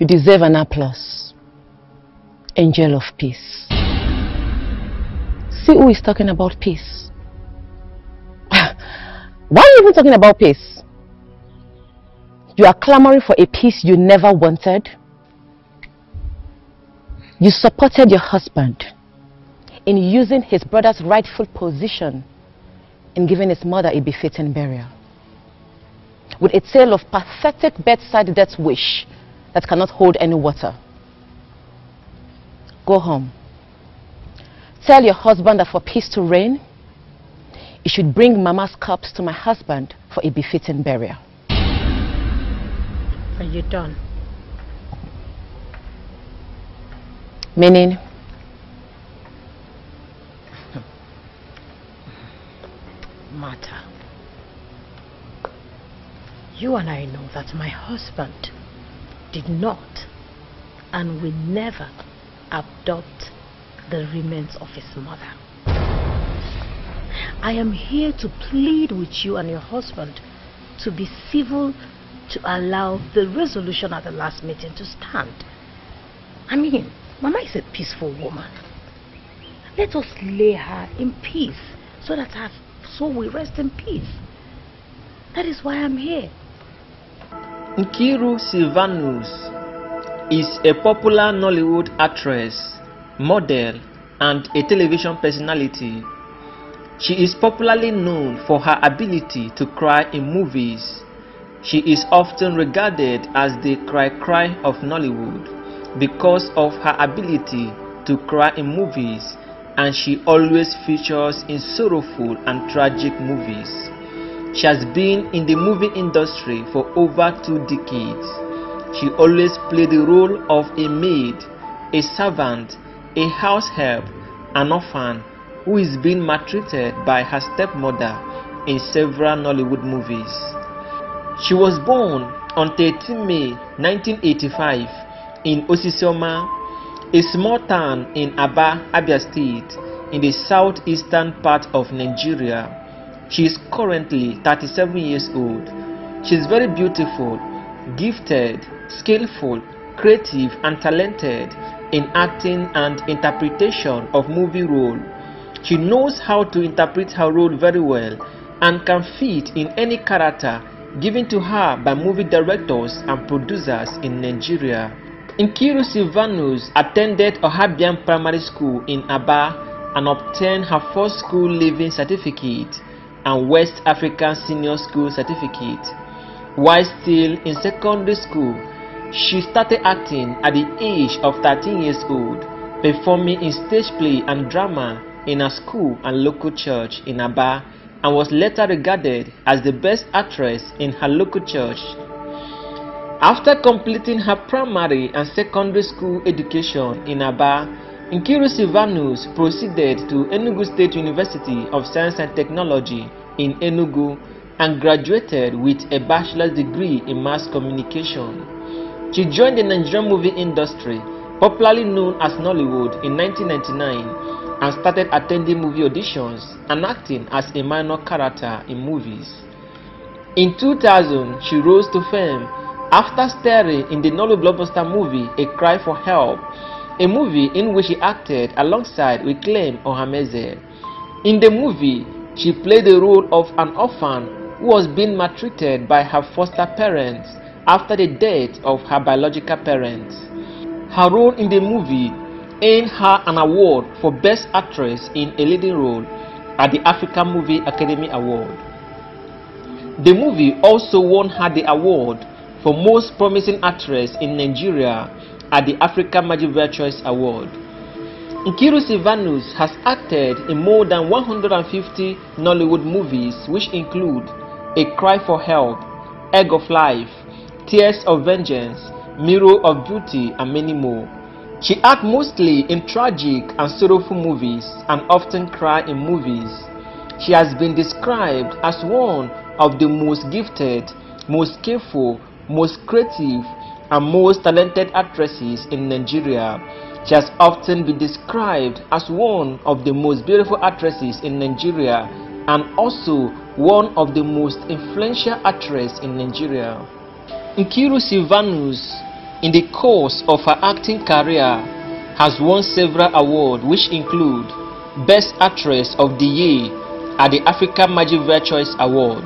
You deserve an applause. Angel of peace. See who is talking about peace. Why are you even talking about peace? You are clamoring for a peace you never wanted. You supported your husband in using his brother's rightful position in giving his mother a befitting burial, with a tale of pathetic bedside death wish that cannot hold any water. Go home. Tell your husband that for peace to reign, you should bring Mama's corpse to my husband for a befitting burial. Are you done? Meaning? Martha, you and I know that my husband did not and will never abduct the remains of his mother. I am here to plead with you and your husband to be civil, to allow the resolution at the last meeting to stand. I mean, Mama is a peaceful woman. Let us lay her in peace so that her soul will rest in peace. That is why I'm here. Nkiru Sylvanus is a popular Nollywood actress, model, and a television personality. She is popularly known for her ability to cry in movies. She is often regarded as the cry of Nollywood because of her ability to cry in movies, and she always features in sorrowful and tragic movies. She has been in the movie industry for over 2 decades. She always played the role of a maid, a servant, a house help, an orphan who is being maltreated by her stepmother in several Nollywood movies. She was born on 13 May 1985 in Osisioma, a small town in Aba, Abia State, in the southeastern part of Nigeria. She is currently 37 years old. She is very beautiful, gifted, skillful, creative, and talented in acting and interpretation of movie role. She knows how to interpret her role very well and can fit in any character given to her by movie directors and producers in Nigeria. Nkiru Sylvanus attended Ohabian Primary School in Aba and obtained her first school leaving certificate and West African Senior School certificate. While still in secondary school, she started acting at the age of 13 years old, performing in stage play and drama in her school and local church in Aba, and was later regarded as the best actress in her local church. After completing her primary and secondary school education in Aba, Nkiru Sylvanus proceeded to Enugu State University of Science and Technology in Enugu and graduated with a bachelor's degree in mass communication. She joined the Nigerian movie industry, popularly known as Nollywood, in 1999. And started attending movie auditions and acting as a minor character in movies. In 2000, she rose to fame after starring in the Nollywood blockbuster movie A Cry for Help, a movie in which she acted alongside with Claim Ohameze. In the movie, she played the role of an orphan who was being maltreated by her foster parents after the death of her biological parents. Her role in the movie earned her an award for Best Actress in a Leading Role at the Africa Movie Academy Award. The movie also won her the award for Most Promising Actress in Nigeria at the Africa Magic Virtuous Award. Nkiru Sylvanus has acted in more than 150 Nollywood movies, which include A Cry for Help, Egg of Life, Tears of Vengeance, Mirror of Beauty, and many more. She acts mostly in tragic and sorrowful movies and often cries in movies. She has been described as one of the most gifted, most skillful, most creative, and most talented actresses in Nigeria. She has often been described as one of the most beautiful actresses in Nigeria and also one of the most influential actresses in Nigeria. Nkiru Sylvanus in the course of her acting career has won several awards, which include Best Actress of the Year at the Africa Magic Virtuous Award,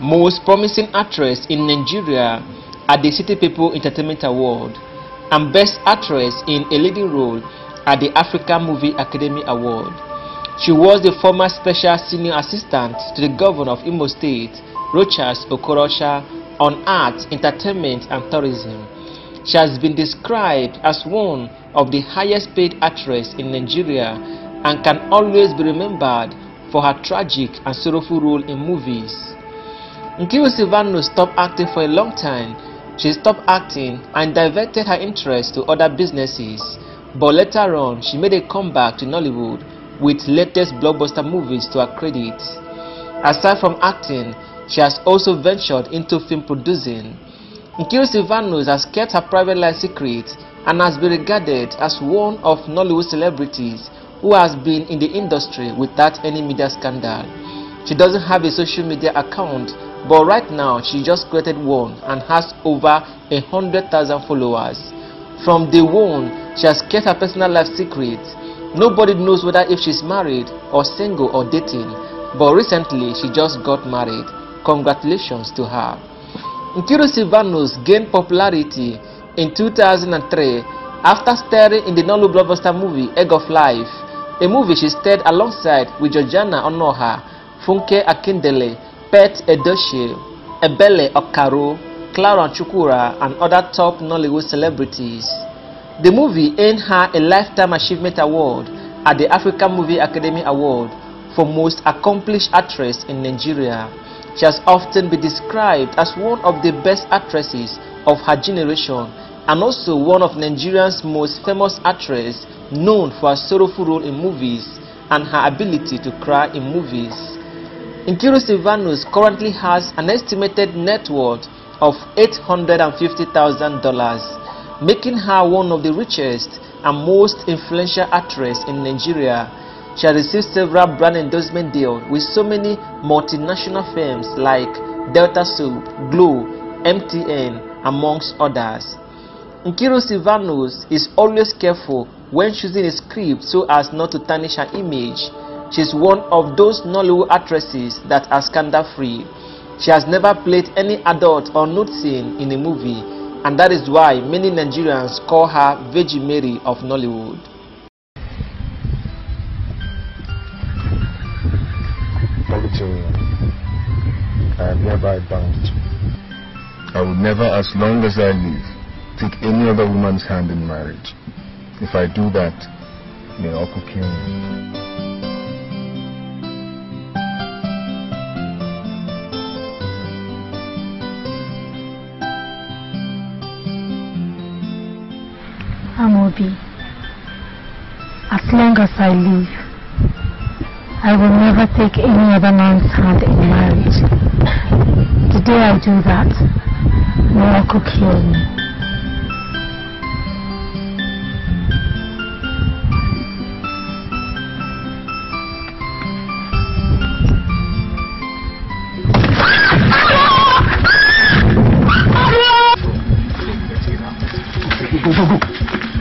Most Promising Actress in Nigeria at the City People Entertainment Award, and Best Actress in a Leading Role at the Africa Movie Academy Award. She was the former Special Senior Assistant to the Governor of Imo State, Rochas Okorocha, on arts, entertainment and tourism. She has been described as one of the highest paid actresses in Nigeria and can always be remembered for her tragic and sorrowful role in movies. Nkiru Sylvanus stopped acting for a long time. She stopped acting and diverted her interest to other businesses, but later on she made a comeback to Nollywood with latest blockbuster movies to her credit. Aside from acting, she has also ventured into film producing. Nkiru Sylvanus has kept her private life secret and has been regarded as one of Nollywood celebrities who has been in the industry without any media scandal. She doesn't have a social media account, but right now she just created one and has over 100,000 followers. From day one, she has kept her personal life secret. Nobody knows whether if she's married or single or dating, but recently she just got married. Congratulations to her. Nkiru Sylvanus gained popularity in 2003 after starring in the Nollywood blockbuster movie Egg of Life, a movie she starred alongside with Georgiana Onoha, Funke Akindele, Pete Edochie, Ebele Okaro, Clarence Chukwura and other top Nollywood celebrities. The movie earned her a Lifetime Achievement Award at the Africa Movie Academy Award for Most Accomplished Actress in Nigeria. She has often been described as one of the best actresses of her generation and also one of Nigeria's most famous actresses, known for her sorrowful role in movies and her ability to cry in movies. Nkiru Sylvanus currently has an estimated net worth of $850,000, making her one of the richest and most influential actresses in Nigeria. She has received several brand endorsement deals with so many multinational firms like Delta Soap, Glo, MTN, amongst others. Nkiru Sylvanus is always careful when choosing a script so as not to tarnish her image. She is one of those Nollywood actresses that are scandal-free. She has never played any adult or nude scene in a movie, and that is why many Nigerians call her Virgin Mary of Nollywood. I am hereby bound. I would never, as long as I live, take any other woman's hand in marriage. If I do that, may Oku kill me. Amobi, as long as I live, I will never take any other man's hand in marriage. The day I do that, no one could kill me. Go, go, go.